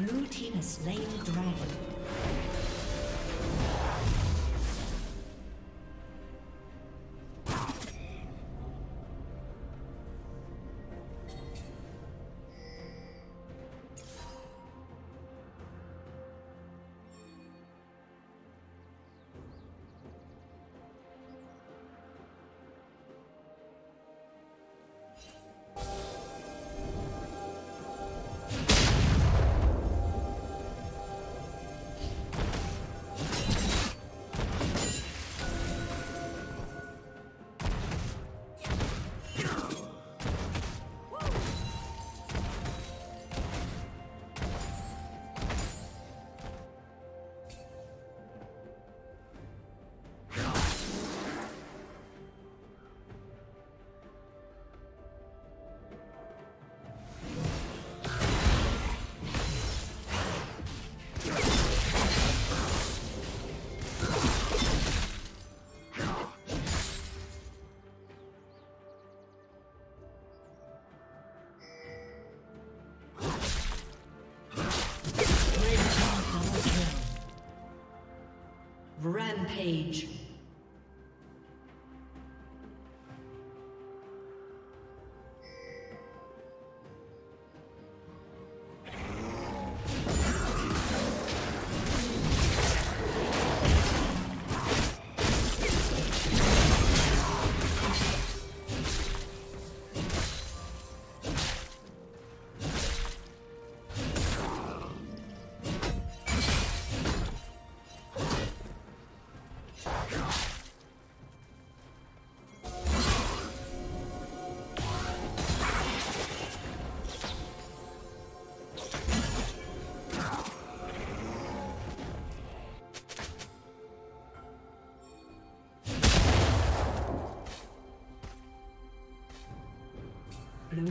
Blue team has slain the dragon. Page. Blue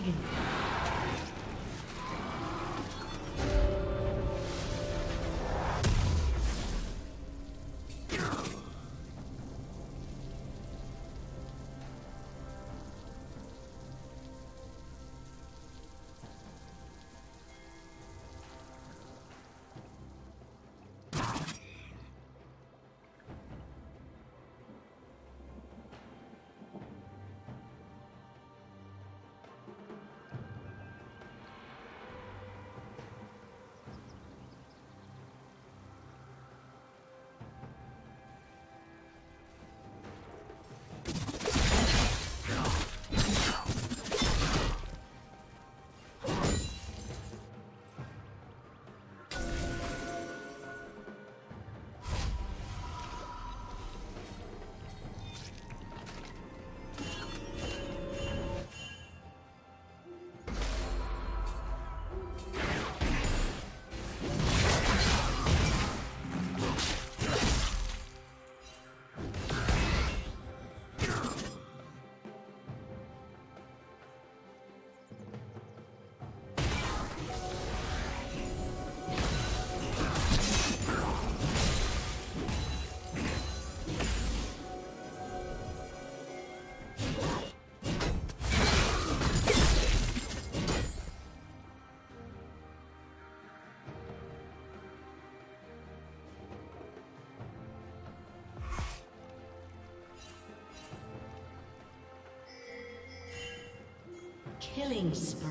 dragon. Killing spree.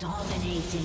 Dominating.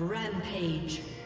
Rampage.